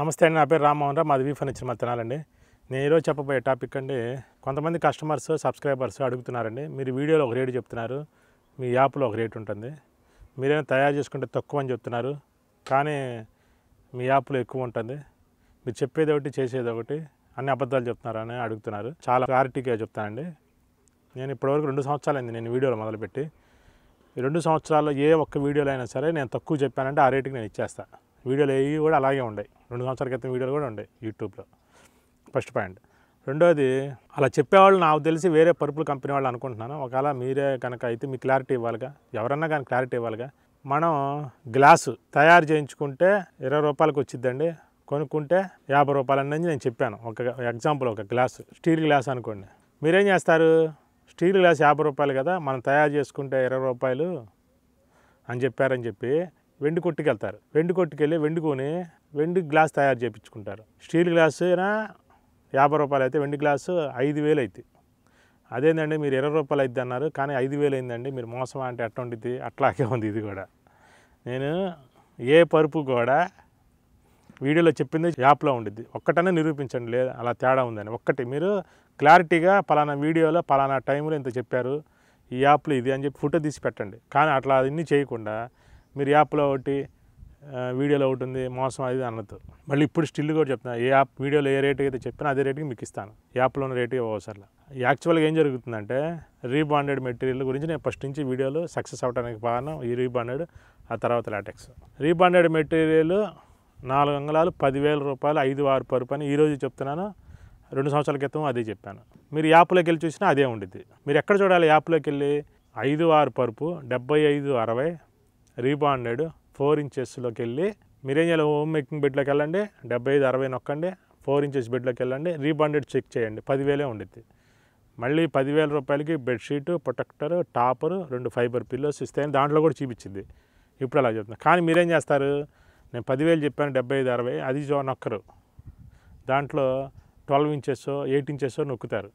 నమస్తే అండి, నా పేరు రామ్మోహన్ రావు, మాది వి ఫర్నిచర్ మత్తనాలండి. నేను ఈరోజు చెప్పబోయే టాపిక్ అండి, కొంతమంది కస్టమర్స్ సబ్స్క్రైబర్స్ అడుగుతున్నారండి, మీరు వీడియోలో ఒక రేటు చెప్తున్నారు, మీ యాప్లో ఒక రేటు ఉంటుంది, మీరైనా తయారు చేసుకుంటే తక్కువ అని చెప్తున్నారు, కానీ మీ యాప్లో ఎక్కువ ఉంటుంది, మీరు చెప్పేది ఒకటి చేసేది ఒకటి, అన్ని అబద్ధాలు చెప్తున్నారని అడుగుతున్నారు. చాలా క్లారిటీగా చెప్తానండి. నేను ఇప్పటివరకు 2 సంవత్సరాలైంది నేను వీడియోలు మొదలుపెట్టి. 2 సంవత్సరాల్లో ఏ ఒక్క వీడియోలో అయినా సరే నేను తక్కువ చెప్పానంటే ఆ రేటుకి నేను ఇచ్చేస్తాను. వీడియోలు ఏవి కూడా అలాగే ఉన్నాయి. 2 సంవత్సరాల క్రితం వీడియోలు కూడా ఉన్నాయి యూట్యూబ్లో. First point. రెండోది, అలా చెప్పేవాళ్ళు నాకు తెలిసి వేరే పర్పుల్ కంపెనీ వాళ్ళు అనుకుంటున్నాను. ఒకవేళ మీరే కనుక అయితే మీ క్లారిటీ ఇవ్వాలిగా, ఎవరన్నా కానీ క్లారిటీ ఇవ్వాలిగా. మనం గ్లాసు తయారు చేయించుకుంటే 20 రూపాయలకు వచ్చిద్దండి, కొనుక్కుంటే 50 రూపాయలు అనేది నేను చెప్పాను. ఒక ఎగ్జాంపుల్, ఒక గ్లాసు స్టీల్ గ్లాస్ అనుకోండి. మీరేం చేస్తారు, స్టీల్ గ్లాస్ 50 రూపాయలు కదా, మనం తయారు చేసుకుంటే 20 రూపాయలు అని చెప్పారని చెప్పి వెండి కొట్టుకెళ్తారు. వెండి కొట్టుకెళ్ళి వెండుకొని వెండి గ్లాస్ తయారు చేయించుకుంటారు. స్టీల్ గ్లాస్ 50 రూపాయలు అయితే వెండి గ్లాసు 5,000 అవుతుంది. అదేంటండి, మీరు 20 రూపాయలు అవుతుంది అన్నారు, కానీ 5,000 అయిందండి. మీరు మోసం అంటే అట్లా ఉంటుంది, అట్లాగే ఉంది ఇది కూడా. నేను ఏ పరుపు కూడా వీడియోలో చెప్పింది యాప్లో ఉండిద్ది. ఒక్కటనే నిరూపించండి, లేదు అలా తేడా ఉందని. ఒక్కటి మీరు క్లారిటీగా పలానా వీడియోలో పలానా టైంలో ఇంత చెప్పారు, ఈ యాప్లో ఇది అని చెప్పి ఫోటో తీసి పెట్టండి. కానీ అట్లా అన్నీ చేయకుండా మీరు యాప్లో ఒకటి వీడియోలో ఒకటి ఉంది, మోసం అది అనద్దు. మళ్ళీ ఇప్పుడు స్టిల్ కూడా చెప్తాను, ఏ యాప్ వీడియోలో ఏ రేటుకి అయితే చెప్పినా అదే రేటుకి మీకు ఇస్తాను, యాప్లో ఉన్న రేటు ఇవ్వసర్లా. యాక్చువల్గా ఏం జరుగుతుందంటే, రీబాండెడ్ మెటీరియల్ గురించి నేను ఫస్ట్ నుంచి వీడియోలో సక్సెస్ అవ్వడానికి కారణం ఈ రీబాండెడ్, ఆ తర్వాత లాటెక్స్. రీబాండెడ్ మెటీరియల్ 4 అంగుళాలు 10,000 రూపాయలు 5-6 పరుపు అని ఈరోజు చెప్తున్నాను. 2 సంవత్సరాల క్రితం అదే చెప్పాను. మీరు యాప్లోకి వెళ్ళి చూసినా అదే ఉండిద్ది. మీరు ఎక్కడ చూడాలి, యాప్లోకి వెళ్ళి 5-6 పరుపు 75-60 రీబాండెడ్ 4 ఇంచెస్లోకి వెళ్ళి మీరేం చేయాలి, హోమ్ మేకింగ్ బెడ్లోకి వెళ్ళండి, 75-60 నొక్కండి, 4 ఇంచెస్ బెడ్లోకి వెళ్ళండి, రీబాండెడ్ చెక్ చేయండి, 10,000 ఉండిద్ది. మళ్ళీ 10,000 రూపాయలకి bedsheet, protector, topper, 2 fibre pillows ఇస్తాయని దాంట్లో కూడా చూపించింది. ఇప్పుడు అలా చెప్తున్నా. కానీ మీరేం చేస్తారు, నేను 10,000 చెప్పాను 75-60, అది నొక్కరు, దాంట్లో 12 ఇంచెస్సో 8 ఇంచెస్సో నొక్కుతారు.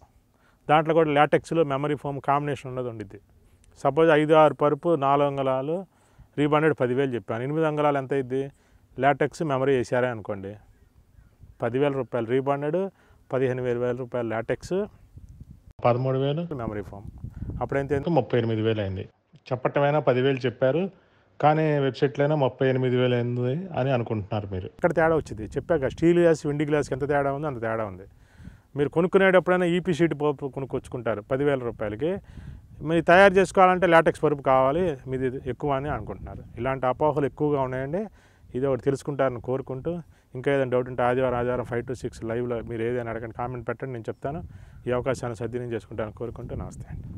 దాంట్లో కూడా లాటెక్స్లో మెమరీ ఫోమ్ కాంబినేషన్ ఉన్నది ఉండిద్ది. సపోజ్ 5-6 పరుపు 4 అంగుళాలు రీబాండెడ్ 10,000 చెప్పాను, 8 అంగుళాలు ఎంత అయింది లాటెక్స్ మెమరీ వేసారే అనుకోండి, 10,000 రూపాయలు రీబాండెడ్, 15,000 రూపాయలు లాటెక్స్, 13,000 మెమరీ ఫామ్. అప్పుడైతే 38,000 అయింది. చెప్పటమైనా 10,000 చెప్పారు, కానీ వెబ్సైట్లైనా 38,000 అయింది అని అనుకుంటున్నారు మీరు. ఇక్కడ తేడా వచ్చింది చెప్పాక. స్టీల్ గ్లాస్ వెండి గ్లాస్కి ఎంత తేడా ఉందో అంత తేడా ఉంది. మీరు కొనుక్కునేటప్పుడైనా ఈపీ షీట్ కొనుక్కొచ్చుకుంటారు 10,000 రూపాయలకి, మీరు తయారు చేసుకోవాలంటే లాటెక్స్ పరుపు కావాలి మీది ఎక్కువ అని అనుకుంటున్నారు. ఇలాంటి అపోహలు ఎక్కువగా ఉన్నాయండి. ఇది ఒకటి తెలుసుకుంటారని కోరుకుంటూ, ఇంకా ఏదైనా డౌట్ ఉంటే ఆదివారం 5 to 6 లైవ్లో మీరు ఏదైనా అడగండి, కామెంట్ పెట్టండి, నేను చెప్తాను. ఈ అవకాశాన్ని సద్వినియోగం చేసుకుంటారని కోరుకుంటూ నమస్తే అండి.